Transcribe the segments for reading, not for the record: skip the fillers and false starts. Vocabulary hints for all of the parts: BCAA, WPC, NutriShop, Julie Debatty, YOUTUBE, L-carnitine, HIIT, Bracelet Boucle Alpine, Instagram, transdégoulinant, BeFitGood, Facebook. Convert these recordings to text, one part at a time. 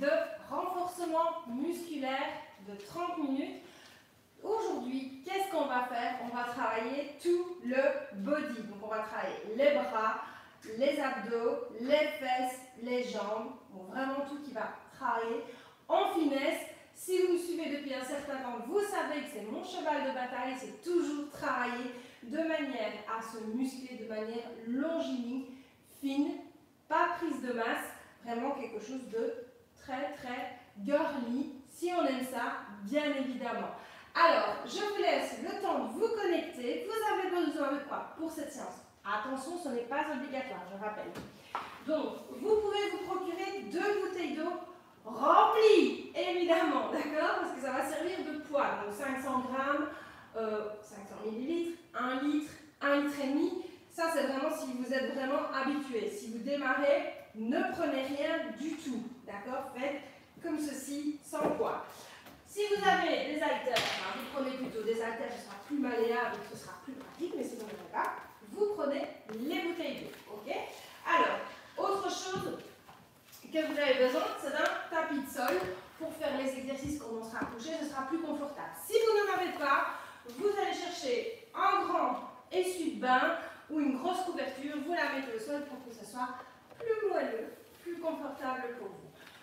de renforcement musculaire de 30 minutes. Aujourd'hui, qu'est-ce qu'on va faire? On va travailler tout le body. Donc on va travailler les bras, les abdos, les fesses, les jambes. Bon, vraiment tout qui va travailler en finesse. Si vous me suivez depuis un certain temps, vous savez que c'est mon cheval de bataille, c'est toujours travailler de manière à se muscler, de manière longiligne, fine, pas prise de masse, vraiment quelque chose de très très girly, si on aime ça, bien évidemment. Alors, je vous laisse le temps de vous connecter, vous avez besoin de quoi pour cette séance? Attention, ce n'est pas obligatoire, je rappelle. Donc, vous pouvez vous procurer 2 bouteilles d'eau remplies, évidemment, d'accord? Parce que ça va servir de poids, donc 500 grammes, 500 millilitres, 1 litre, 1 litre et demi. Ça, c'est vraiment si vous êtes vraiment habitué. Si vous démarrez, ne prenez rien du tout, d'accord? Faites comme ceci, sans poids. Si vous avez des haltères, hein, vous prenez plutôt des haltères, ce sera plus malléable, ce sera plus pratique, mais si vous n'en avez pas, vous prenez les bouteilles d'eau, ok? Alors, autre chose que vous avez besoin, c'est d'un tapis de sol pour faire les exercices quand on sera couché, ce sera plus confortable. Si vous n'en avez pas, vous allez chercher un grand essuie-bain ou une grosse couverture, vous la mettez au sol pour que ce soit plus moelleux, plus confortable pour vous.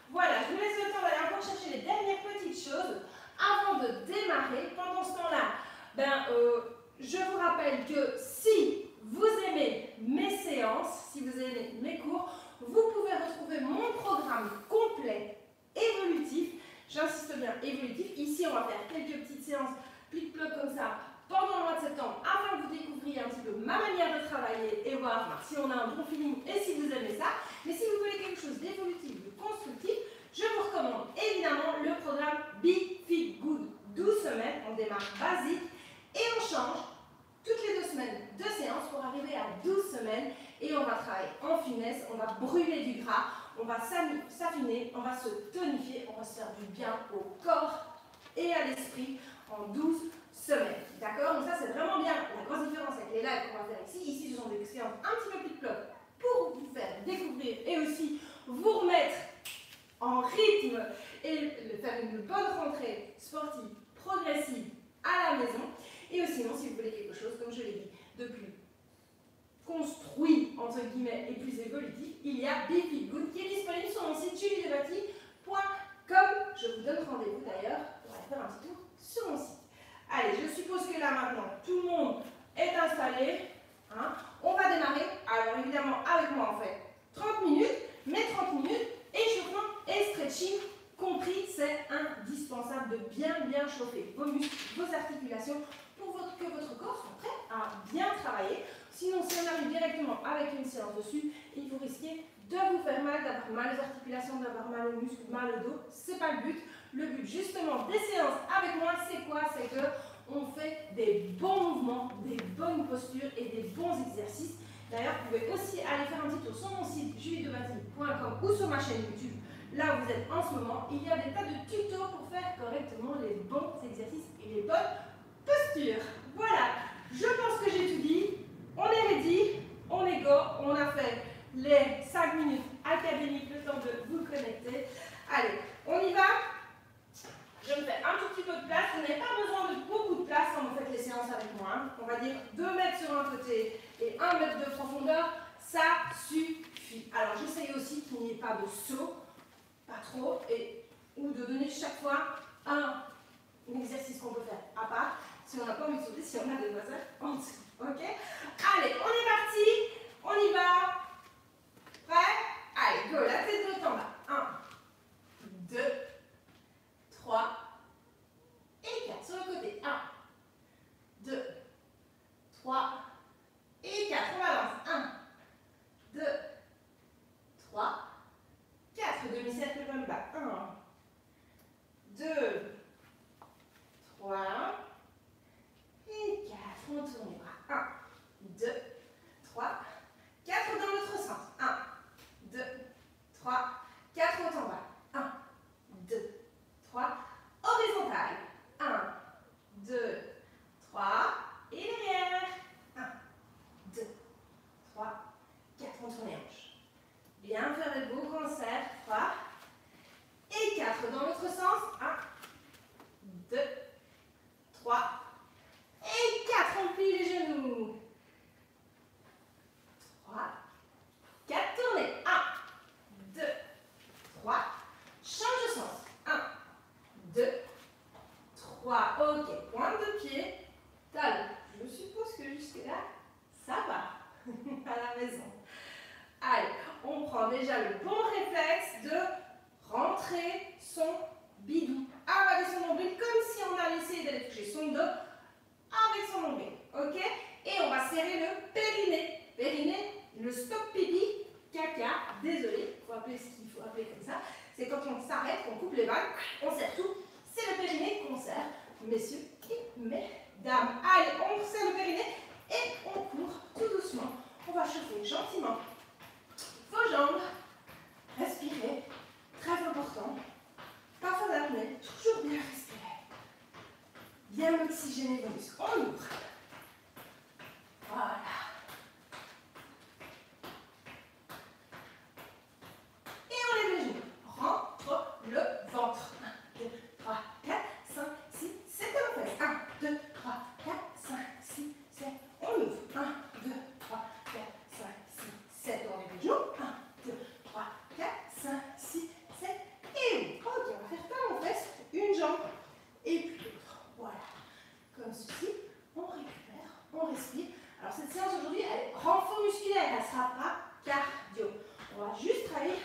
Voilà, je vous laisse le temps d'aller encore chercher les dernières petites choses avant de démarrer. Pendant ce temps-là, je vous rappelle que si vous aimez mes séances, si vous aimez mes cours, vous pouvez retrouver mon programme complet évolutif. J'insiste bien, évolutif. Ici, on va faire quelques petites séances plic-ploc comme ça pendant le mois de septembre afin que vous découvriez un petit peu ma manière de travailler et voir si on a un bon feeling et si vous aimez ça. Mais si vous voulez quelque chose d'évolutif, de constructif, je vous recommande évidemment le programme BeFitGood. 12 semaines, on démarre basique et on change toutes les 2 semaines de séance pour arriver à 12 semaines et on va travailler en finesse, on va brûler du gras, on va s'affiner, on va se tonifier, on va se faire du bien au corps et à l'esprit en 12 semaines. D'accord? Donc ça c'est vraiment bien la grosse différence avec les lives qu'on va faire ici. Ici ce sont des séances un petit peu plus de plop pour vous faire découvrir et aussi vous remettre en rythme et faire une bonne rentrée sportive, progressive à la maison. Et sinon, si vous voulez quelque chose, comme je l'ai dit, de plus construit, entre guillemets, et plus évolutif, il y a BeFitGood qui est disponible sur mon site juliedebatty.com. Je vous donne rendez-vous d'ailleurs pour aller faire un petit tour sur mon site. Allez, je suppose que là maintenant, tout le monde est installé. Hein. On va démarrer, alors évidemment avec moi en fait, 30 minutes, mais 30 minutes, échauffement et stretching compris, c'est indispensable de bien chauffer vos muscles, vos articulations, pour que votre corps soit prêt à bien travailler. Sinon, si on arrive directement avec une séance dessus, il vous risquez de vous faire mal, d'avoir mal aux articulations, d'avoir mal aux muscles, mal au dos. C'est pas le but. Le but justement des séances avec moi, c'est quoi? C'est que on fait des bons mouvements, des bonnes postures et des bons exercices. D'ailleurs, vous pouvez aussi aller faire un petit tour sur mon site juliedebatty.com ou sur ma chaîne YouTube. Là où vous êtes en ce moment, il y a des tas de tutos pour faire correctement les bons exercices et les bonnes postures. Voilà, je pense que j'ai tout dit. On est ready, on est go. On a fait les 5 minutes académiques, le temps de vous connecter. Allez, on y va. Je me fais un tout petit peu de place. Vous n'avez pas besoin de beaucoup de place quand vous faites les séances avec moi. Hein. On va dire 2 mètres sur un côté et 1 mètre de profondeur. Ça suffit. Alors, j'essaye aussi qu'il n'y ait pas de saut. Pas trop, ou de donner chaque fois un exercice qu'on peut faire à part, si on n'a pas envie de sauter, si on a des voisins en dessous, ok? Allez, on est parti, on y va, prêt? Allez, go, la tête de temps là, 1, 2, 3, et 4, sur le côté, 1, 2, 3, et 4, on balance, 1, 2, 3, 4, demi-cercle comme bas, 1, 2, 3, et 4, on tourne les bras, 1, 2, 3, 4 dans l'autre sens, 1, 2, 3, 4 haut en bas, 1, 2, 3, horizontal, 1, 2, 3, et derrière, 1, 2, 3, 4, on tourne les hanches. Bien, faire le beau grand serre, 3, réflexe de rentrer son bidou, avaler son nombril comme si on allait essayer d'aller toucher son dos avec son nombril, ok? Et on va serrer le périnée, le stop pipi, caca, désolé, il faut appeler ce qu'il faut appeler comme ça, c'est quand on s'arrête, qu'on coupe les vannes, on serre tout, c'est le périnée qu'on serre, messieurs et mesdames. Allez, on serre le périnée et on court tout doucement, on va chauffer gentiment vos jambes, respirez, très important, parfois d'apnée, toujours bien respirer, bien oxygéner vos muscles, on ouvre, voilà, et on lève les genoux, rentre le ventre, 1, 2, 3, 4, 5, 6, 7, on fait, 1, 2, 3, 4, 5, 6, 7, on ouvre, 1, 2, 3, 4, 5, 6, 7, on lève les genoux, 1, 2, 3, 4, 5, 6, 7, et on ouvre, ok, on va faire ça, on reste une jambe, et puis l'autre, voilà, comme ceci, on récupère, on respire. Alors cette séance aujourd'hui, elle est renfort musculaire, elle ne sera pas cardio. On va juste travailler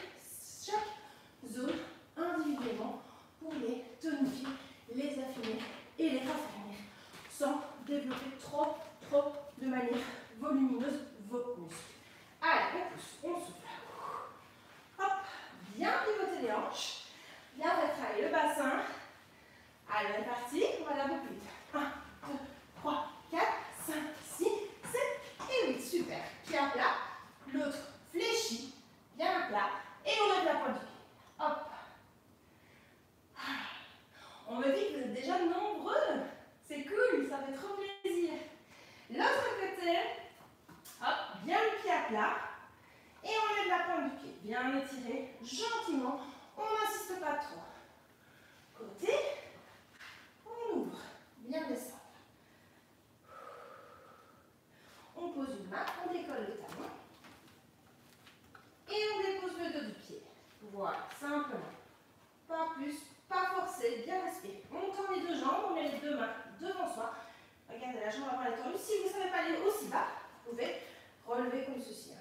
chaque zone individuellement pour les tonifier, les affiner et les raffermir sans développer trop de manière volumineuse vos muscles. Allez, on pousse, on souffle. Hop, bien pivoter les hanches, bien travailler le bassin. Allez, on est parti, on va aller un peu plus vite. 1, 2, 3, 4, 5, 6. Et 8, super, bien plat, l'autre fléchi, bien plat, et on lève la pointe du pied, hop, on me dit que vous êtes déjà nombreux, c'est cool, ça fait trop plaisir, l'autre côté, hop, bien le pied à plat, et on lève la pointe du pied, bien étiré, gentiment, on n'insiste pas trop, côté, on ouvre, bien descendre. On pose une main, on décolle le talon et on dépose le dos du pied. Voilà, simplement. Pas plus, pas forcé, bien respirer. On tend les deux jambes, on met les deux mains devant soi. Regardez la jambe avant la tendue. Si vous ne savez pas aller aussi bas, vous pouvez relever comme ceci.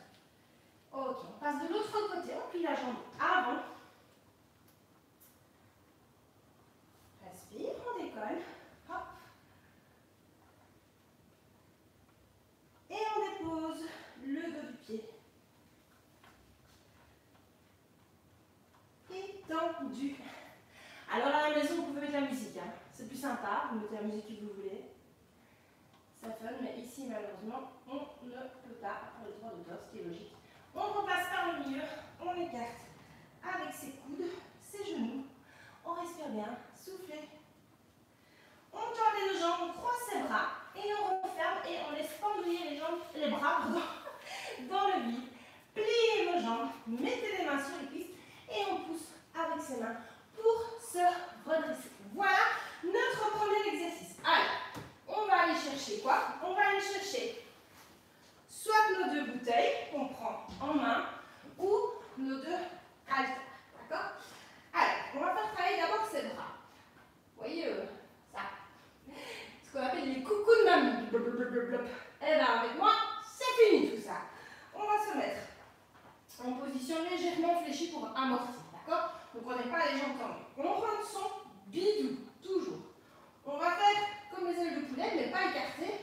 Ok, on passe de l'autre côté, on plie la jambe avant. Respire, on décolle. Hop. Et on dépose le dos du pied. Et tendu. Alors à la maison, vous pouvez mettre la musique. Hein. C'est plus sympa, vous mettez la musique que vous voulez. Ça fun, mais ici malheureusement, on ne peut pas pour le droit d'auteur, ce qui est logique. On repasse par le milieu, on écarte avec ses coudes, ses genoux. On respire bien, soufflez. On tend les deux jambes, on croise ses bras et on referme et on laisse pendouiller les jambes, les bras dans le vide. Pliez vos jambes, mettez les mains sur les cuisses et on pousse avec ses mains pour se redresser. Voilà notre premier exercice. Allez, on va aller chercher quoi? On va aller chercher soit nos deux bouteilles qu'on prend en main ou nos deux haltères. D'accord? Allez, on va faire travailler d'abord ses bras. Voyez ça. Ce qu'on appelle les coucous de mamie. Et bien avec moi, c'est fini tout ça. On va se mettre en position légèrement fléchie pour amortir, d'accord? Donc on n'est pas les jambes tendues. On rentre son bidou, toujours. On va faire comme les ailes de poulet, mais pas écarter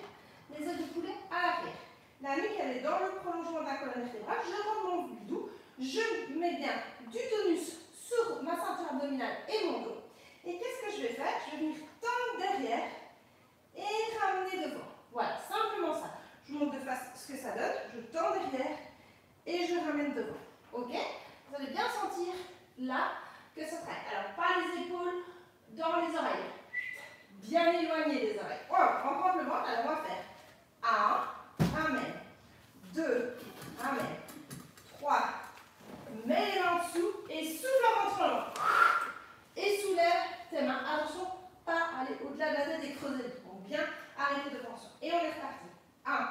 les ailes de poulet à l'arrière. La nuque, elle est dans le prolongement de la colonne vertébrale. Je rentre mon bidou, je mets bien du tonus sur ma ceinture abdominale et mon dos. Et qu'est-ce que je vais faire? Je vais venir tendre derrière et ramener devant. Voilà, simplement ça. Je vous montre de face ce que ça donne. Je tends derrière et je ramène devant. Ok? Vous allez bien sentir là que ça traite. Alors, pas les épaules dans les oreilles. Bien éloignées des oreilles. Voilà, on rentre le ventre. Alors, on va faire 1, ramène. 2, ramène. 3, mets les mains en dessous et souffle en rentrant le ventre. Et soulève tes mains. Attention, pas aller au-delà de la tête et creuser le dos. Bien arrêter devant soi. Et on est reparti. 1,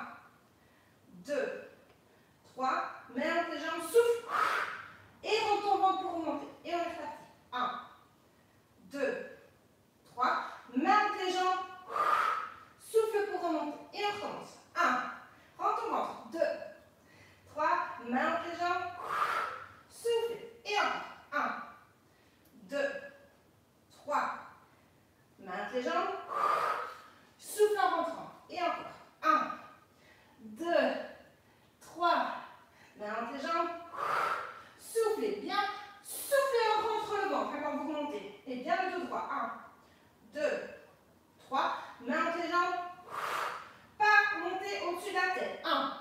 2, 3. Mets entre tes jambes, souffle. Et retourne le ventre pour remonter. Et on est reparti. 1, 2, 3. Mets entre tes jambes, souffle pour remonter. Et on recommence. 1, rentre ton ventre. 2, 3. Mets entre tes jambes, souffle. Et encore. 3, 1, 2, 3. Main tes jambes, pas monter au-dessus de la tête. 1,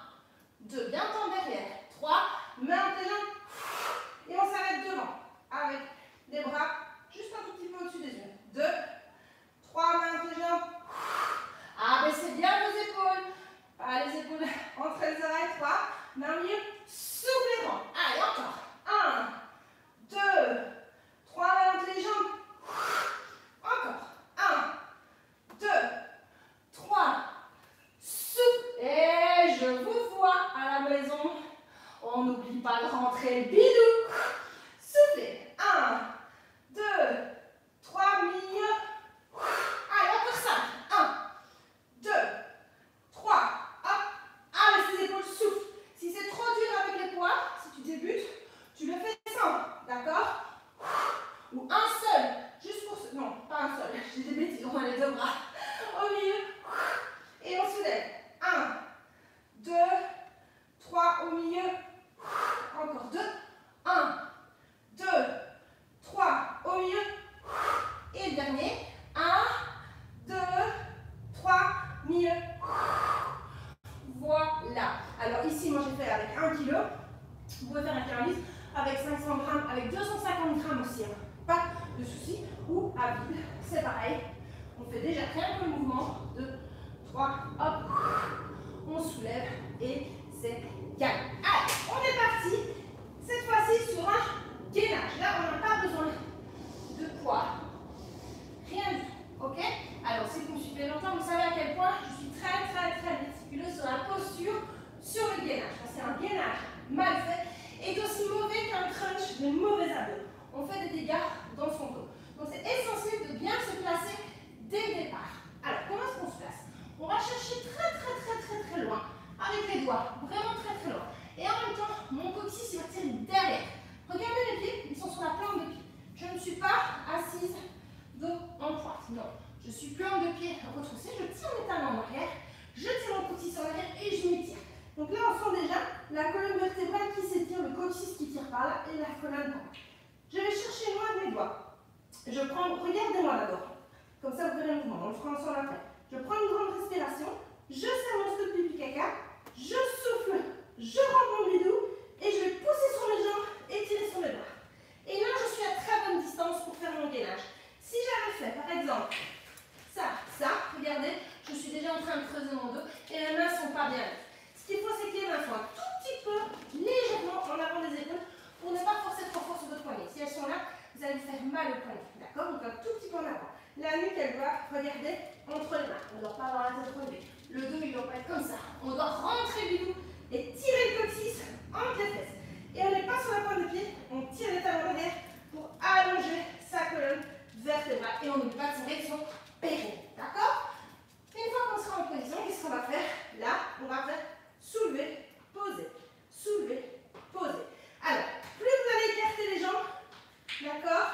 2, bien tendre derrière. 3, main tes jambes, et on s'arrête devant, avec les bras juste un tout petit peu au-dessus des yeux. 2, 3, main tes jambes, abaissez bien vos épaules, pas les épaules entre les oreilles. 3, main au milieu, soufflez grand. Allez, encore. 1, 2, 3, main entre les jambes. Encore. 1, 2, 3, souffle. Et je vous vois à la maison. On n'oublie pas de rentrer le bidou. Soufflez. 1, 2, 3, milieu. Allez, encore ça. 1, 2, 3, hop. Avec les épaules, souffle. Si c'est trop dur avec les poids, si tu débutes, tu le fais descendre, d'accord? Ou un seul, juste pour ce... Non, pas un seul, j'ai des bêtises, on a les deux bras au milieu. Et on soulève. 1, 2, 3, au milieu. Encore 2. 1, 2, 3, au milieu. Et le dernier. 1, 2, 3, milieu. Voilà. Alors ici, moi, j'ai fait avec 1 kg. Vous pouvez faire avec un livre, avec 500 grammes, avec 250 grammes aussi, hein. Pas de souci, ou à vide, c'est pareil. On fait déjà rien que le mouvement, 2, 3, hop, on soulève et c'est gagné. Allez, on est parti, cette fois-ci sur un gainage. Là, on n'a pas besoin de poids, rien du tout, ok? Alors, si vous me suivez longtemps, vous savez à quel point je suis très méticuleuse sur la posture, sur le gainage. C'est un gainage mal fait, est aussi mauvais qu'un crunch de mauvais abdos. On fait des dégâts dans son dos. Donc c'est essentiel de bien se placer dès le départ. Alors comment est-ce qu'on se place? On va chercher très loin, avec les doigts, vraiment très loin. Et en même temps, mon coccyx va tirer derrière. Regardez les pieds, ils sont sur la plante de pied. Je ne suis pas assise dos en pointe, non. Je suis plante de pied retroussée, je tire mes talons en arrière, je tire mon coccyx en arrière et je m'étire. Donc là, on sent déjà la colonne vertébrale qui s'étire, le coccyx qui tire par là et la colonne par là. Je vais chercher loin de mes doigts. Je prends, regardez-moi d'abord. Comme ça, vous verrez le mouvement. On le fera ensemble après. Je prends une grande respiration. Je serre mon stop pipi caca. Je souffle. Je rentre mon bidou. Et je vais pousser sur mes jambes et tirer sur mes bras. Et là, je suis à très bonne distance pour faire mon gainage. Si j'avais fait, par exemple, ça, regardez, je suis déjà en train de creuser mon dos et mes mains ne sont pas bien. Ce qu'il faut, c'est que les mains soient un tout petit peu légèrement en avant des épaules pour ne pas forcer trop fort sur votre poignet. Si elles sont là, vous allez vous faire mal au poignet. D'accord? Donc un tout petit peu en avant. La nuque, elle doit regarder entre les mains. On ne doit pas avoir la tête relevée. Le dos, il ne doit pas être comme ça. On doit rentrer du dos et tirer le coccyx entre les fesses. Et on n'est pas sur la pointe de pied. On tire les talons en arrière pour allonger sa colonne vertébrale. Et on ne peut pas tirer son périnée. D'accord? Une fois qu'on sera en position, qu'est-ce qu'on va faire? Là, on va faire soulever, poser, soulever, poser. Alors, plus vous allez écarter les jambes, d'accord,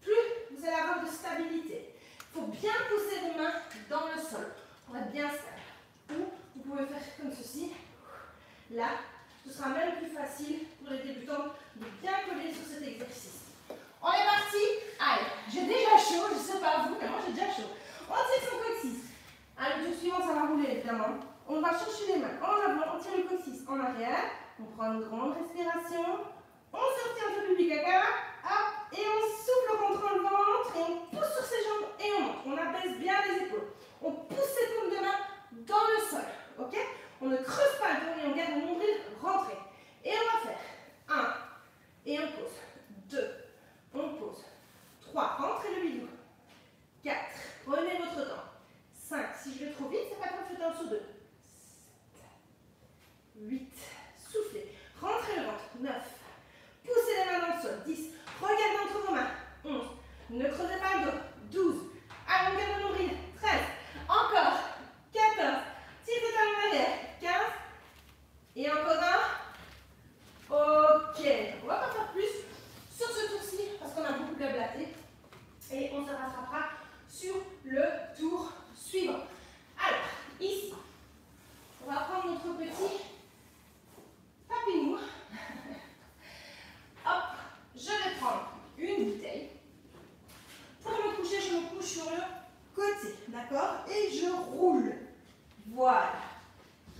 plus vous allez avoir de stabilité. Il faut bien pousser vos mains dans le sol pour être bien stable. Ou vous pouvez faire comme ceci. Là, ce sera même plus facile pour les débutants de bien coller sur cet exercice. Voilà.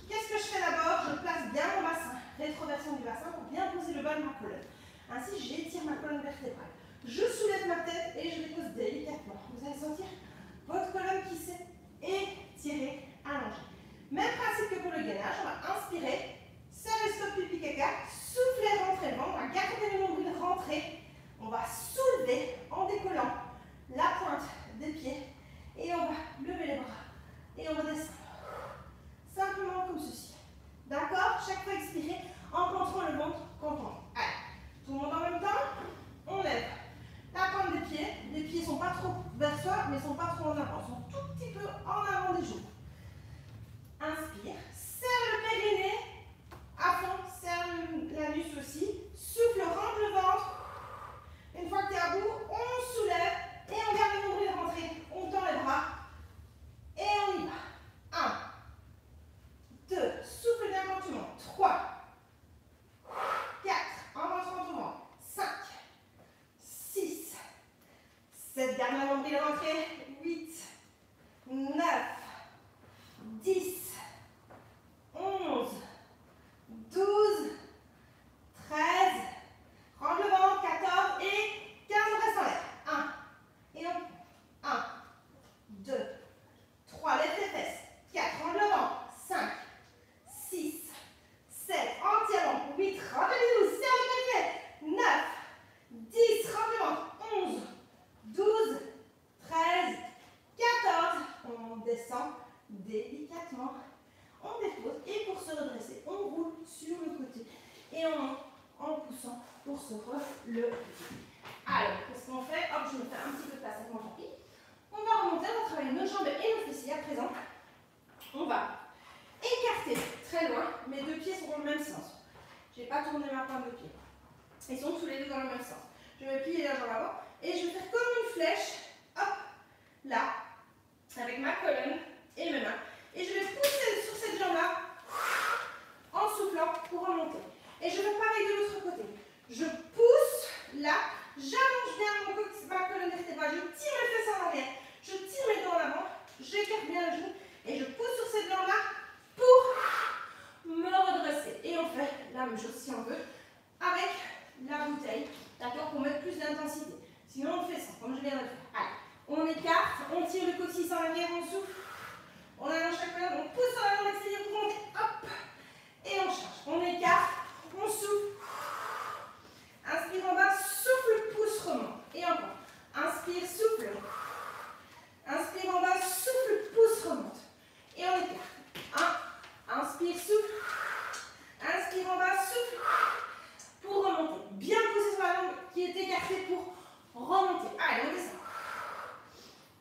Qu'est-ce que je fais d'abord? Je place bien mon bassin, rétroversion du bassin pour bien poser le bas de ma colonne. Ainsi, j'étire ma colonne vertébrale. Je soulève ma tête et je dépose délicatement. Vous allez sentir votre colonne qui s'est étirée, allongée. Même principe que pour le gainage, on va inspirer, serrer le stop pipi caca, souffler, rentrer le ventre, on va garder le nombril rentré. On va soulever en décollant la pointe des pieds et on va lever les bras et on va descendre. Simplement comme ceci. D'accord? Chaque fois expirer en contrant le ventre content. Allez, tout le monde en même temps, on lève la pointe des pieds. Les pieds ne sont pas trop vers soi, mais ne sont pas trop en avant. Ils sont tout petit peu en avant des genoux. Inspire, serre le périnée à fond, serre l'anus aussi. Souffle, rentre le ventre. Une fois que tu es à bout, on soulève et on garde le nombril rentré. On tend les bras et on y va. 1, 2, souffle bien quand tu montes. 3, 4, enventrant ton ventre. 5, 6, 7, garde le nombril rentré. 8, 9, 10, 11, 12, 13, rentre le ventre, 14 et 15, on reste en l'air. 1, et on, 1, 2, 3, lève les fesses, 4, rentre le ventre, 5, 6, 7, entièrement, 8, rentre les genoux, serre le périnée, 9, 10, rentre le ventre, 11, 12, 13, 14, on descend délicatement, on dépose et pour se redresser, on roule sur le côté et on monte en poussant pour se relever. Alors, qu'est-ce qu'on fait? Hop, je me fais un petit peu de place avec mon tapis. On va remonter, on va travailler nos jambes et nos fessiers. À présent, on va écarter très loin. Mes deux pieds sont dans le même sens. Je n'ai pas tourné ma pointe de pied. Ils sont tous les deux dans le même sens. Je vais plier la jambe avant et je vais faire comme une flèche, hop, là, avec ma colonne et mes mains. Et je vais pousser sur cette jambe-là en soufflant pour remonter. Et je vais pareil de l'autre côté. Je pousse là, j'allonge bien mon côté, ma colonne vertébrale, je tire mes fesses en arrière, je tire mes dents en avant, j'écarte bien le genou et je pousse sur cette jambe-là pour me redresser. Et on fait la même chose si on veut avec la bouteille, d'accord, pour mettre plus d'intensité. Sinon on fait ça, comme je viens de le faire. Allez, on écarte, on tire le coccyx en arrière, on souffle, on allonge chaque colonne, on pousse en avant l'extérieur pour monter, hop, et on charge, on écarte. On souffle, inspire en bas, souffle, pousse, remonte. Et encore, inspire, souffle, inspire en bas, souffle, pousse, remonte. Et on écarte. 1, inspire, souffle, inspire en bas, souffle, pour remonter. Bien pousser sur la jambe qui est écartée pour remonter. Allez, on descend.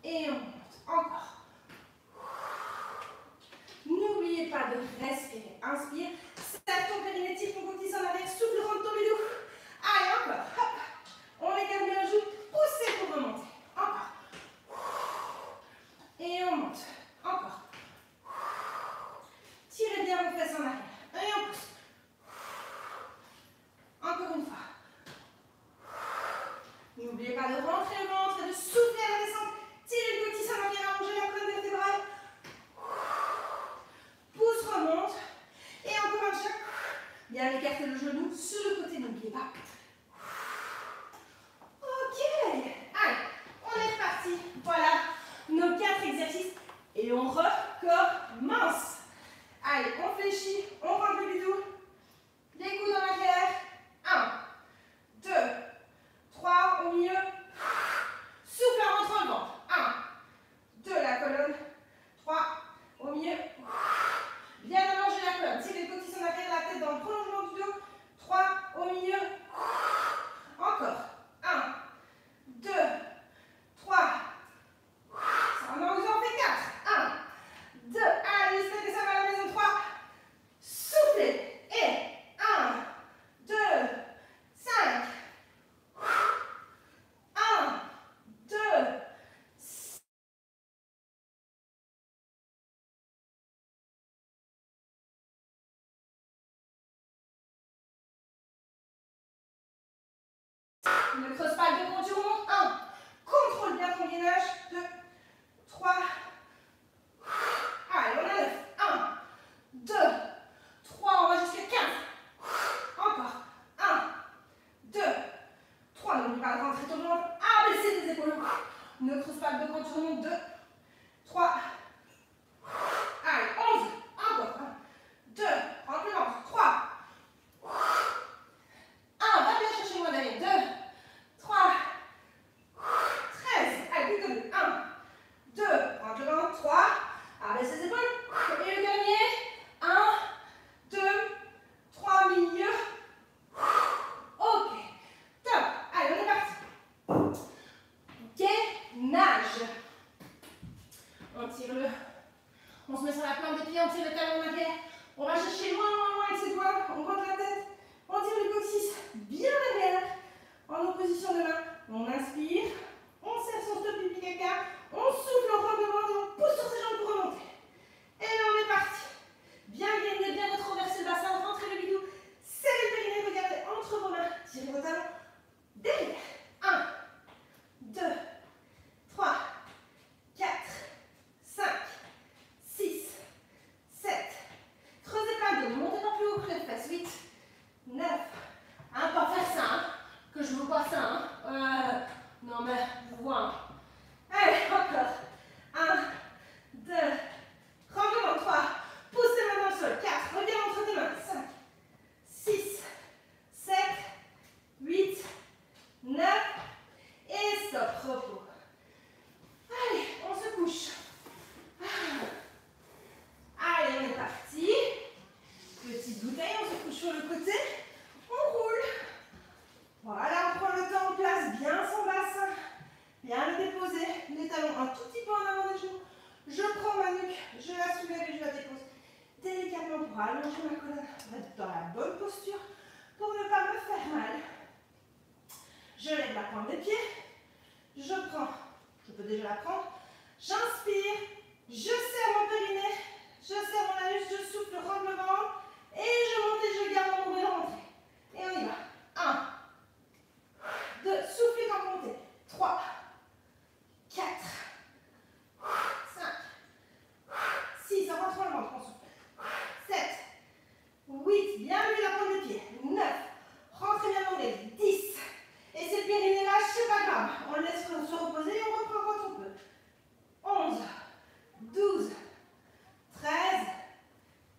Et on monte. Encore. N'oubliez pas de respirer. Inspire. Serre ton périnée, tire ton coccyx en arrière, souffle, rentre ton bidou. Allez, encore. Hop. On écarte bien le genou. Poussez pour remonter. Encore. Et on monte. Encore. Tirez bien vos fesses en arrière. Et on pousse. Encore une fois. N'oubliez pas de rentrer le ventre et de souffler à la descente. Tirez le coccyx en arrière, allongez la colonne vertébrale. Pousse, remonte. Et encore un choc. Bien écarter le genou sur le côté, n'oubliez pas. Ok. Allez, on est reparti. Voilà nos 4 exercices. Et on recommence. Allez, on fléchit, on rentre le bidou. Les coudes en arrière. 1, 2, 3, au milieu. Souffle en rentrant le ventre. 1, 2, la colonne. 3, au milieu. Bien allonger la colonne. Tirez les côtés en arrière, la tête dans le prolongement du dos. 3, au milieu. Encore. 1, 2, 3. On en fait 4. 1, 2. Allez, espérez que ça va à la maison. 3. Soufflez. Et 1, 2, 5. 1, 2, 6. Ne creuse pas le dos quand tu remontes. 1. Contrôle bien ton gainage. 2. 3. Allez, on a 9. 1. rentrez ton ventre, abaissez tes épaules, ne creuse pas le dos quand tu remontes, 2, 3, allez, 11, encore, 1, 2, rentre le ventre, 3, 1, va bien chercher moi d'aller, 2, 3, 13, allez, plus comme 1, 2, rentre le ventre, 3, abaissez tes épaules, et le dernier, 1, 2, 3, milieu, ok, top, allez, on est parti, gainage, on tire le, on se met sur la plante des pieds, on tire le talon en arrière, on va chercher loin, loin, loin avec ses doigts, on rentre la tête, on tire le coccyx bien derrière, en opposition de main, on inspire, on serre son stop pipi caca, on souffle, on rentre le ventre, on pousse sur ses jambes pour remonter, et là on est parti, bien gagner, bien retraverser le bassin, rentrer le bidou, serrer le périnée, regardez entre vos mains, tirez vos talons derrière. 1, 2, 3, 4, 5, 6, 7. Creusez plein de dos, montez dans plus haut que les fesses. 8, 9. Hein, pas faire ça, hein, que je vous vois ça. Hein. Non mais je vous vois. Hein. Allez, encore. 1, 2, 3. Poussez les mains dans le sol. 4, reviens entre tes mains. 5, 6, 7, 8, 9. Et stop, repos. Allez, on se couche. Allez, on est parti. Petite bouteille, on se couche sur le côté. On roule. Voilà, on prend le temps en place. Bien son bassin. Bien le déposer. Les talons un tout petit peu en avant des genoux. Je prends ma nuque, je la soulève et je la dépose délicatement pour allonger ma colonne, pour être dans la bonne posture, pour ne pas me faire mal. Je lève la pointe des pieds, je prends, je peux déjà la prendre, j'inspire, je serre mon périnée, je serre mon anus, je souffle, rentre le ventre, et je monte et je garde mon bruit de rentrée. Et on y va. 1, 2, soufflez quand vous montez. 3, 4, 5, 6, on rentre dans le ventre, on souffle. 7, 8, bien lui la pointe des pieds. 9, rentrez bien dans les 10. Et cette périnée là, c'est pas grave. On laisse se reposer et on reprend quand on peut. 11, 12, 13,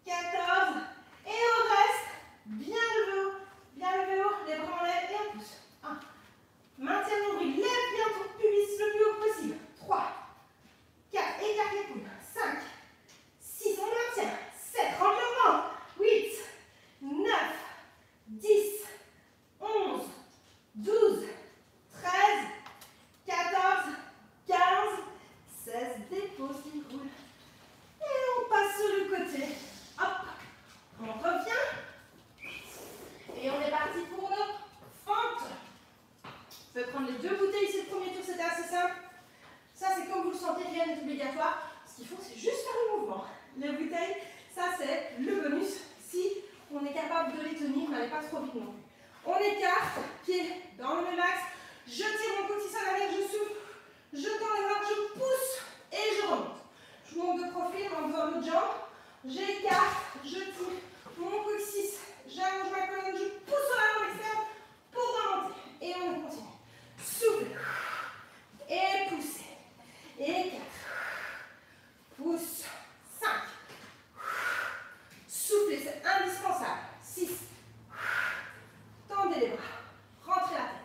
14. Et on reste bien levé haut. Bien levé haut, les bras en l'air et on pousse. 1. Maintiens ton bruit. Lève bien ton pubis le plus haut possible. 3. 4, écarte les coudes. 5, 6, on maintient. 7, rentre le ventre. 8, 9, 10, 11, 12, 13, 14, 15, 16, dépose, il roule. Et on passe sur le côté. Hop, on revient. Et on est parti pour le fente. Je vais prendre les deux bouteilles ici, le premier tour, c'était assez simple. Ça, c'est comme vous le sentez, rien n'est obligatoire. Ce qu'il faut, c'est juste faire le mouvement. Les bouteilles, ça, c'est le bonus. Si on est capable de les tenir, n'allez pas trop vite non plus. On écarte, pied dans le même axe. Je tire mon coccyx à l'arrière, je souffle. Je tends les bras, je pousse et je remonte. Je monte de profil en faisant l'autre jambe. J'écarte, je tire mon coccyx. J'allonge ma colonne, je pousse sur la jambe externe pour remonter. Et on continue. Souffle. Et pousse. Et 4. Pousse. 5. Soufflez, c'est indispensable. 6. Tendez les bras. Rentrez la tête.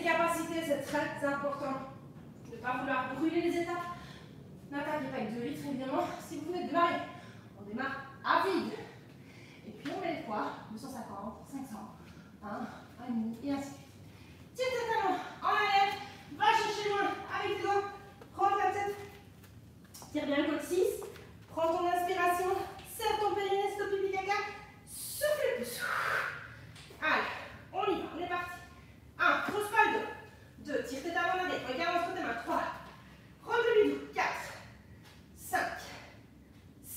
des capacités, c'est très important. Ne pas vouloir brûler les étapes. N'attaquez pas avec 2 litres, évidemment. Si vous voulez démarrer, on démarre à vide. Et puis on met les poids, 250, 500, 1, 1,5 et ainsi de suite. Tire tes talons en arrière, va chercher loin avec tes doigts, rentre la tête. Tire bien le côté 6, prends ton inspiration, serre ton périnée, stop le bigaga, souffle le pouce. Allez, on y va, on est parti. 1, pousse pas le dos. 2, tire tes talons en arrière, regarde entre tes mains. 3, redonne le dos. 4, 5,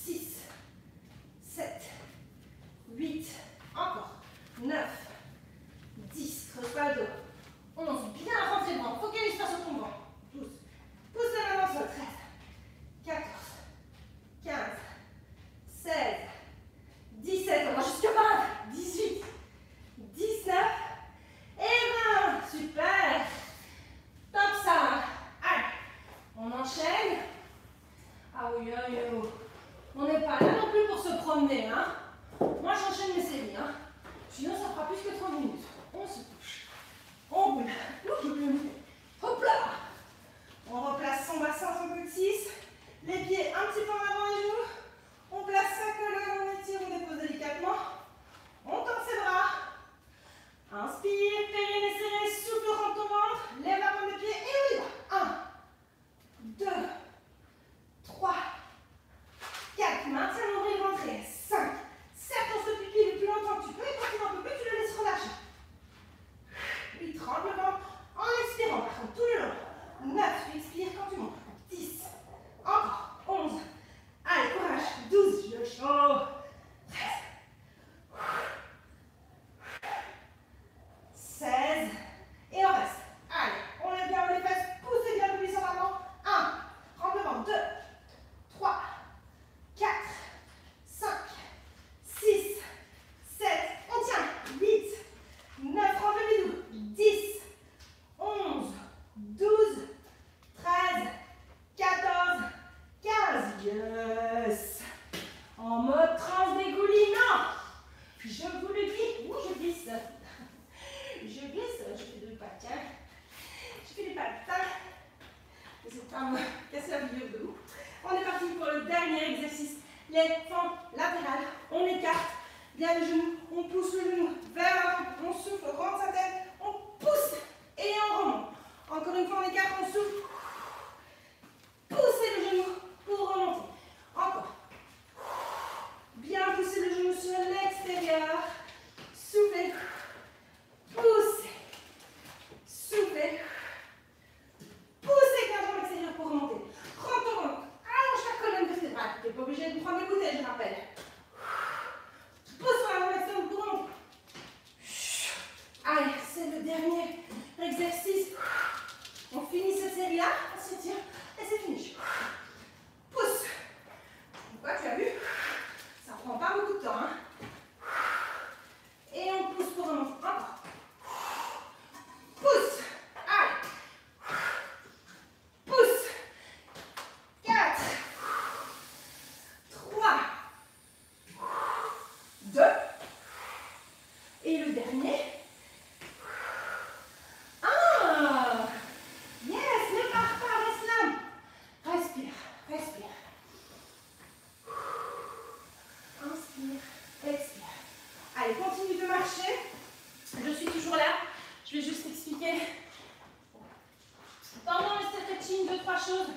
6, 7, 8, encore, 9, 10, creuse pas le dos, 11, bien rentré le bras, focalise-toi sur ton bras, 12, pousse la main sur le 13, 14, 15, 16, 17, on va jusqu'à 20, 18, 19 et 20, super, top ça, allez, on enchaîne, ah oui, oui, oui. On n'est pas là non plus pour se promener, hein. Moi j'enchaîne mes séries, hein. Sinon ça fera plus que 30 minutes. On se touche, on roule, hop là, on replace son bassin, son côté 6, les pieds un petit peu en avant les genoux, on place sa colonne, on étire, on dépose délicatement, on tend ses bras, inspire, périnée serrée, souffle, rentre ton ventre, lève la paume de pied et on y va, 1, 2, 3, 4, maintiens l'oreille rentrée, 5, serre ton saut pupille le plus longtemps que tu peux et quand tu vas un peu plus, tu le laisses relâcher. 8, rentre le ventre en expirant, par contre, tout le long. 9, tu expires quand tu montes. 10, encore. 11, allez, courage. 12, je chauffe. 13, 16, et on reste. Allez, on lève bien, on les fesses, poussez bien le pubis en avant. 1, rentre le ventre. 2, 3, 4, 5, 6, 7, on tient, 8, 9, rentre le bidou, 10, 11, 12, 13, 14, 15, yes, en mode trans dégoulinant, je vous le dis, oui je glisse, je fais du patin, c'est un casser la vidéo de vous. On est parti pour le dernier exercice, les fentes latérales, on écarte bien le genou, on pousse le genou vers l'avant, on souffle, on rentre sa tête, on pousse et on remonte. Encore une fois, on écarte, on souffle, poussez le genou pour remonter. Encore. Bien pousser le genou sur l'extérieur, soufflez, poussez, soufflez, poussez vers l'extérieur pour remonter. Rentre au ventre, allonge la colonne vertébrale, tu n'es pas obligé de prendre des bouteilles, je rappelle. Pousse la maximum pour remonter. Allez, c'est le dernier exercice. On finit cette série-là, on se tire et c'est fini. Pousse. Quoi, tu as vu? Ça prend pas beaucoup de temps. Hein. Et on pousse pour remonter. Encore. Pousse. Allez. Pousse. 4. 3. 2. Et le dernier. 1. Yes, ne pars pas, reste là. Respire, respire. Inspire, expire. Allez, continue de marcher. Je suis toujours là. Je vais juste expliquer. Pendant le stretching, 2-3 choses.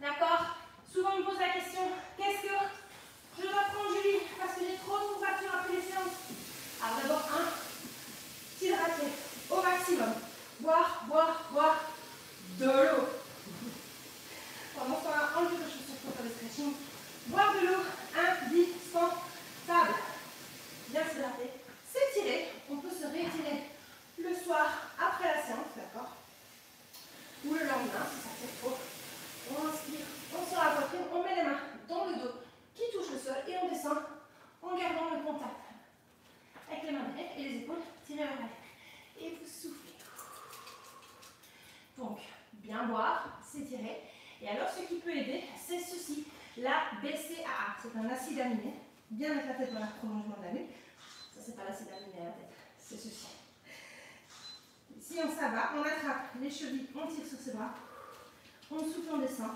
D'accord? Souvent, on me pose la question, qu'est-ce que je dois prendre, Julie, parce que j'ai trop de courbatures après les séances. Alors d'abord, s'hydrater au maximum. Boire, boire, boire de l'eau. Pendant ce temps-là, enlever vos chaussures pour faire le stretching. Boire de l'eau, indispensable. Bien s'hydrater, s'étirer. On peut se réétirer le soir après la séance, d'accord? Ou le lendemain, si ça fait trop. On inspire, on sort la poitrine, on met les mains dans le dos qui touche le sol et on descend en gardant le contact avec les mains et les épaules tirées vers l'arrière et vous soufflez. Donc bien boire, s'étirer et alors ce qui peut aider c'est ceci, la BCAA, c'est un acide aminé, bien avec la tête dans le prolongement de la nuque, ça c'est pas l'acide aminé à la tête, c'est ceci. Ici si on s'abat, on attrape les chevilles, on tire sur ses bras, on souffle, on descend.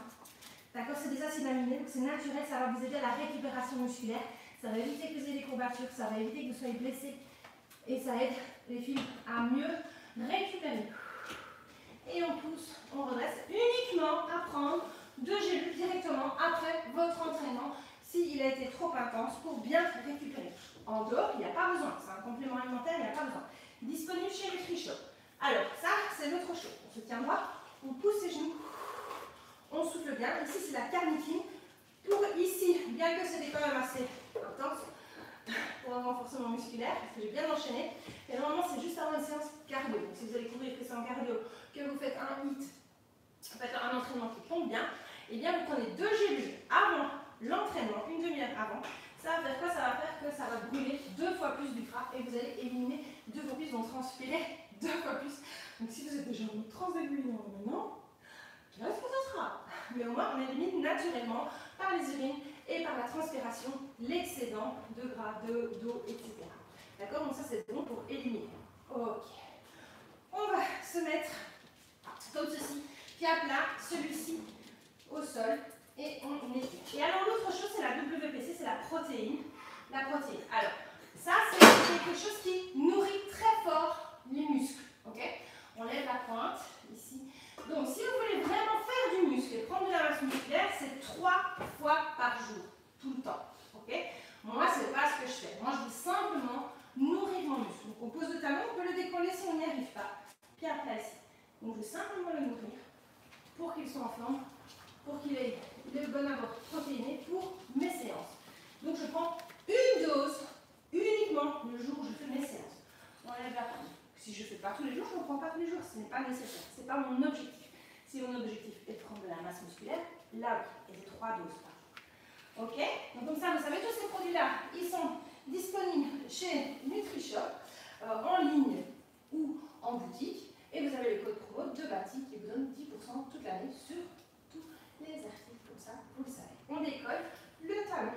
D'accord, c'est des acides aminés, donc c'est naturel, ça va vous aider à la récupération musculaire, ça va éviter que vous ayez des courbatures, ça va éviter que vous soyez blessés et ça aide les filles à mieux récupérer. Et on pousse, on redresse, uniquement à prendre 2 gélules directement après votre entraînement s'il a été trop intense pour bien récupérer. En dehors, il n'y a pas besoin, c'est un complément alimentaire, il n'y a pas besoin. Disponible chez NutriShop. Alors ça, c'est notre chose. On se tient droit, on pousse les genoux, on souffle bien. Ici, c'est la carnitine. Pour ici, bien que c'était quand même assez intense pour un renforcement musculaire, parce que j'ai bien enchaîné. Et normalement, c'est juste avant une séance cardio. Donc si vous allez courir, que c'est en cardio, que vous faites un HIIT, un entraînement qui tombe bien, et bien vous prenez 2 gélules avant l'entraînement, une demi-heure avant. Ça va faire quoi? Ça va faire que ça va brûler 2 fois plus du gras et vous allez éliminer 2 fois plus, vont transpirer 2 fois plus. Donc si vous êtes déjà en transéliminant maintenant, je sais pas ce que ce sera. Mais au moins on élimine naturellement par les urines et par la transpiration l'excédent de gras, d'eau, etc. D'accord? Donc ça c'est bon pour éliminer. Ok. On va se mettre comme ceci, pied à plat, celui-ci au sol. Et on étire. Et alors l'autre chose, c'est la WPC, c'est la protéine. La protéine. Alors, ça c'est quelque chose qui nourrit très fort les muscles. Okay, on lève la pointe, ici. Donc si vous voulez vraiment faire du muscle et prendre de la masse musculaire, c'est 3 fois par jour, tout le temps. Okay, moi, c'est pas ce que je fais. Moi, je veux simplement nourrir mon muscle. Donc on pose le talon, on peut le décoller si on n'y arrive pas. Puis après, ici. Donc je veux simplement le nourrir pour qu'il soit en forme, pour qu'il ait le bon apport protéiné pour mes séances. Donc je prends une dose uniquement le jour où je fais mes séances. On enlève la pointe. Si je ne fais pas tous les jours, je ne prends pas tous les jours. Ce n'est pas nécessaire. Ce n'est pas mon objectif. Si mon objectif est de prendre de la masse musculaire, là, oui, et les 3 doses par jour. Ok? Donc comme ça, vous savez, tous ces produits-là, ils sont disponibles chez NutriShop, en ligne ou en boutique. Et vous avez le code promo de Debatty qui vous donne 10% toute l'année sur les articles, comme ça, vous le savez. On décolle le talon.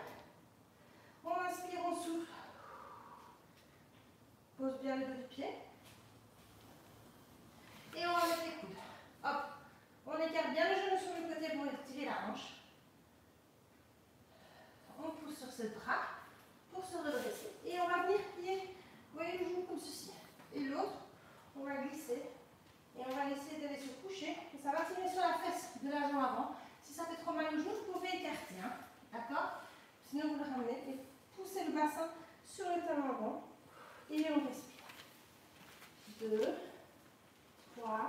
On inspire, on souffle. Pose bien le dos du pied. Et on enlève les coudes. Hop. On écarte bien le genou sur le côté pour étirer la hanche. On pousse sur ce bras pour se redresser. Et on va venir plier. Vous voyez le genou comme ceci. Et l'autre, on va glisser. Et on va laisser les se coucher. Et ça va tirer sur la fesse de la jambe avant. Si ça fait trop mal au genou, vous pouvez écarter, hein, d'accord? Sinon, vous le ramenez et poussez le bassin sur le talon avant. Et on respire. 2, 3,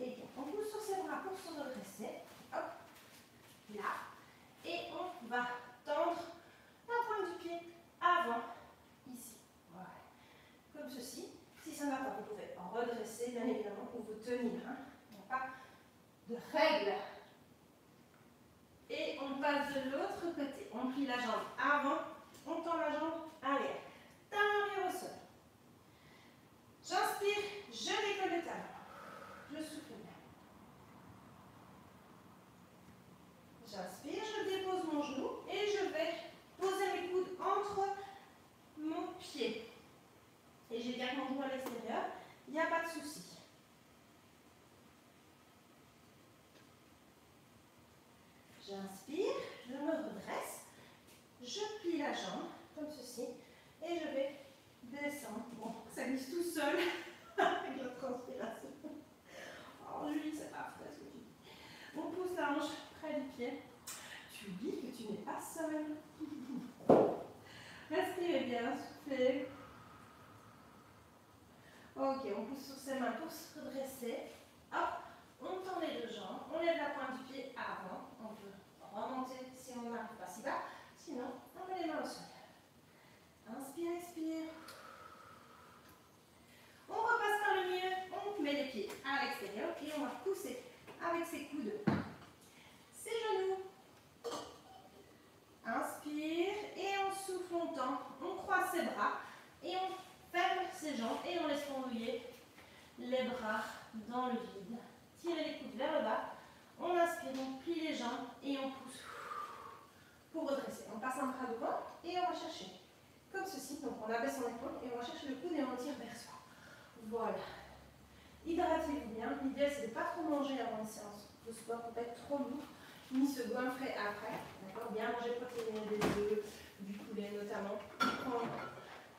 et bien. On pousse sur ses bras pour se redresser. Hop, là. Et on va tendre la pointe du pied avant, ici. Voilà. Comme ceci. Si ça ne va pas, vous pouvez redresser, bien évidemment, pour vous tenir. Hein. Il n'y a pas de règle. Et on passe de l'autre côté. On plie la jambe avant, on tend la jambe arrière. Talon arrière au sol. J'inspire, je décolle le talon. Je souffle bien. J'inspire, je dépose mon genou et je vais poser mes coudes entre mon pied. Et j'ai bien mon genou à l'extérieur, il n'y a pas de souci. J'inspire, je me redresse, je plie la jambe, comme ceci, et je vais descendre. Bon, ça glisse tout seul avec la transpiration. Oh Julie, c'est pas vrai ce que tu dis. On pousse la hanche près du pied. Tu dis que tu n'es pas seule. Respirez bien, soufflez. Ok, on pousse sur ses mains pour se redresser. Hop, on tend les 2 jambes, on lève la pointe du pied avant. On peut remonter si on n'arrive pas si bas. Sinon, on met les mains au sol. Inspire, expire. On repasse par le milieu, on met les pieds à l'extérieur et on va pousser avec ses coudes, ses genoux. Inspire et on souffle longtemps. On croise ses bras et on ferme ses jambes et on laisse pendouiller les bras dans le vide. Tirez les coudes vers le bas. On inspire, on plie les jambes et on pousse pour redresser. On passe un bras de devant et on va chercher comme ceci. Donc on abaisse son épaule et on va chercher le coude et on tire vers soi. Voilà. Hydrate l'idée c'est de ne pas trop manger avant une séance de sport pour pas être trop lourd, ni se goinfrer après, d'accord, bien manger protéines, des œufs, du poulet notamment, prendre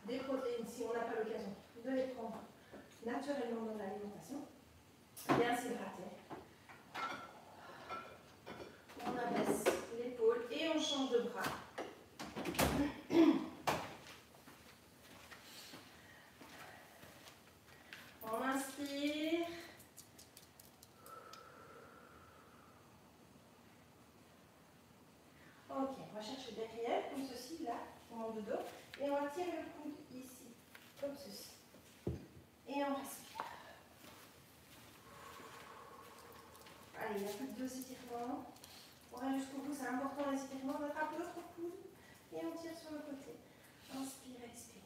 des protéines si on n'a pas l'occasion de les prendre naturellement dans l'alimentation, bien s'hydrater. On abaisse l'épaule et on change de bras. On inspire. Ok, on va chercher derrière, comme ceci, là, on monte le dos. Et on tire le coude ici, comme ceci. Et on respire. Allez, il y a plus de deux étirements. On va jusqu'au bout, c'est important les étirements. On attrape l'autre coude et on tire sur le côté. Inspire, expire.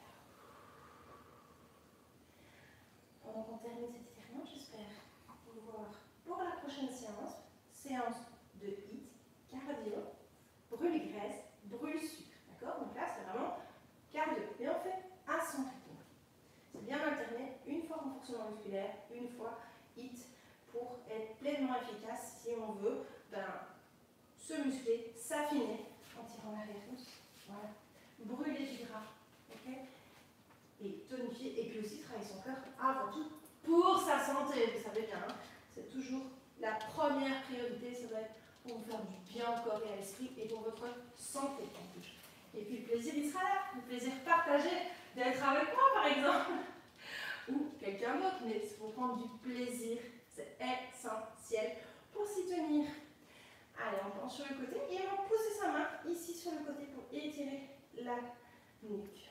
Donc on termine cet étirement, j'espère pouvoir, pour la prochaine séance, séance de HIIT, cardio, brûle graisse, brûle sucre. D'accord? Donc là, c'est vraiment cardio. Mais on fait à son rythme. C'est bien alterné, une fois renforcement musculaire, une fois HIIT, pour être pleinement efficace si on veut se muscler, s'affiner en tirant l'arrière pouce. Voilà. Brûler du gras. Ok? Et tonifier, et puis aussi travailler son cœur avant tout pour sa santé, vous savez bien, hein, c'est toujours la première priorité, ça doit être pour vous faire du bien au corps et à l'esprit et pour votre santé en plus. Et puis le plaisir il sera là, le plaisir partagé d'être avec moi par exemple, ou quelqu'un d'autre, mais il faut prendre du plaisir, c'est essentiel pour s'y tenir. Allez, on penche sur le côté et on va pousser sa main ici sur le côté pour étirer la nuque.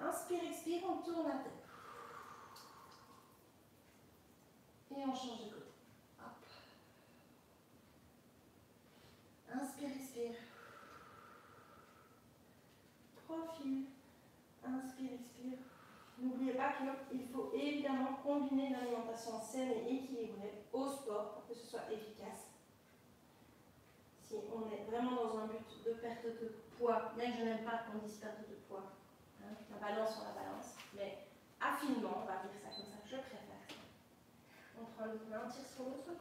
Inspire, expire, on tourne la tête. Et on change de côté. Hop. Inspire, expire. Profil. Inspire, expire. N'oubliez pas qu'il faut évidemment combiner l'alimentation saine et équilibrée au sport pour que ce soit efficace. Si on est vraiment dans un but de perte de poids, bien que je n'aime pas qu'on dise perte de poids, la balance sur la balance, mais affinement, on va dire ça comme ça, je préfère ça. On prend l'autre main, on tire sur l'autre côté.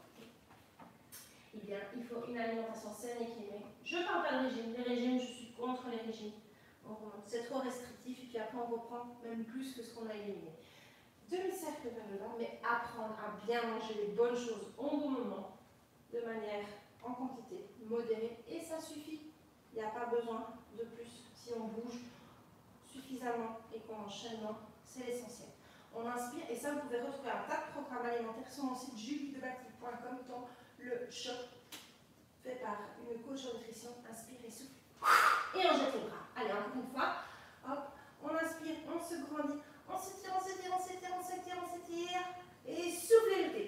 Eh bien, il faut une alimentation saine et équilibrée. Je ne parle pas de régime, les régimes, je suis contre les régimes. C'est trop restrictif et puis après on reprend même plus que ce qu'on a éliminé. Demi-cercle vers le bas, mais apprendre à bien manger les bonnes choses au bon moment, de manière en quantité, modérée, et ça suffit. Il n'y a pas besoin de plus si on bouge suffisamment et qu'on enchaîne, c'est l'essentiel. On inspire et ça, vous pouvez retrouver un tas de programmes alimentaires sur mon site juliedebatty.com dans le shop fait par une coach en nutrition. Inspire et souffle. Et on jette les bras. Allez, encore une fois. Hop, on inspire, on se grandit, on s'étire, on s'étire, on s'étire, on s'étire, on s'étire. Et soufflez le thé.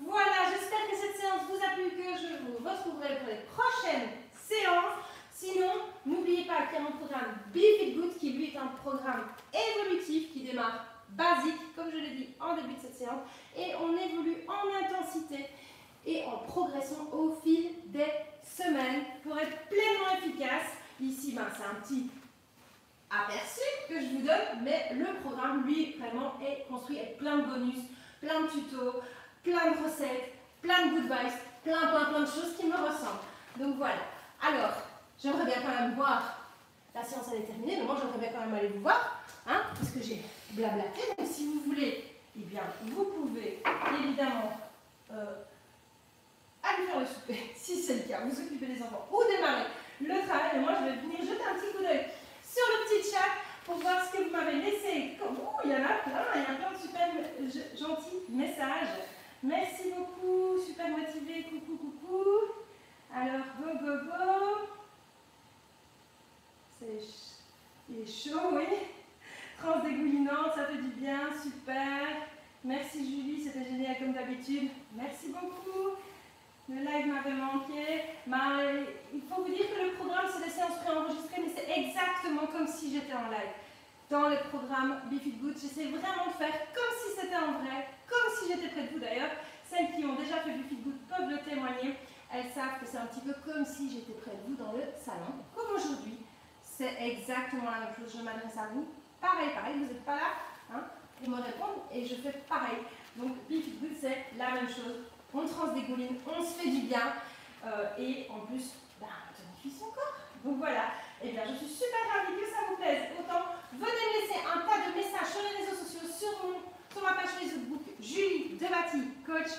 Voilà, j'espère que cette séance vous a plu, que je vous retrouverai pour les prochaines séances. Sinon, n'oubliez pas qu'il y a mon programme BeFitGood qui lui est un programme évolutif qui démarre basique, comme je l'ai dit en début de cette séance, et on évolue en intensité et en progression au fil des semaines pour être pleinement efficace. Ici, c'est un petit aperçu que je vous donne, mais le programme, lui, vraiment est construit avec plein de bonus, plein de tutos, plein de recettes, plein de good vibes, plein de choses qui me ressemblent. Donc voilà. Alors, j'aimerais bien quand même voir, la séance elle est terminée, mais moi j'aimerais bien quand même aller vous voir, hein, parce que j'ai blablaté. Donc si vous voulez, eh bien, vous pouvez évidemment aller faire le souper, si c'est le cas, vous occuper des enfants ou démarrer le travail. Et moi je vais venir jeter un petit coup d'œil sur le petit chat pour voir ce que vous m'avez laissé. Ouh, il y en a plein, il y a plein de super gentils messages. Merci beaucoup, super motivé, coucou, coucou. Alors, go, go, go. Il est chaud, oui. Transdégoulinante, ça fait du bien, super. Merci Julie, c'était génial comme d'habitude. Merci beaucoup. Le live m'avait manqué. Il faut vous dire que le programme, c'est des séances préenregistrées, mais c'est exactement comme si j'étais en live. Dans les programmes BeFitGood, j'essaie vraiment de faire comme si c'était en vrai, comme si j'étais près de vous d'ailleurs. Celles qui ont déjà fait BeFitGood peuvent le témoigner. Elles savent que c'est un petit peu comme si j'étais près de vous dans le salon, comme aujourd'hui. C'est exactement la même chose, je m'adresse à vous. Pareil, vous n'êtes pas là. Hein, ils me répondent et je fais pareil. Donc BeFitGood, c'est la même chose. On transdégouline, on se fait du bien et en plus, ben, tonifie son corps. Donc voilà, et bien je suis super ravie que ça vous plaise. Autant, venez me laisser un tas de messages sur les réseaux sociaux, sur ma page Facebook Julie Debatty Coach.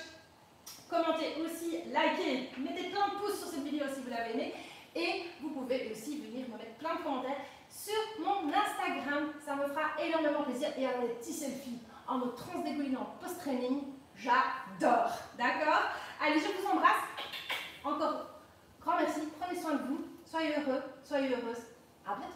Commentez aussi, likez, mettez plein de pouces sur cette vidéo si vous l'avez aimée. Et vous pouvez aussi venir me mettre plein de commentaires sur mon Instagram. Ça me fera énormément plaisir. Et avoir des petits selfies en mode transdégoulinant post-training, j'adore. D'accord? Allez, je vous embrasse. Encore grand merci. Prenez soin de vous. Soyez heureux, soyez heureuse. À bientôt.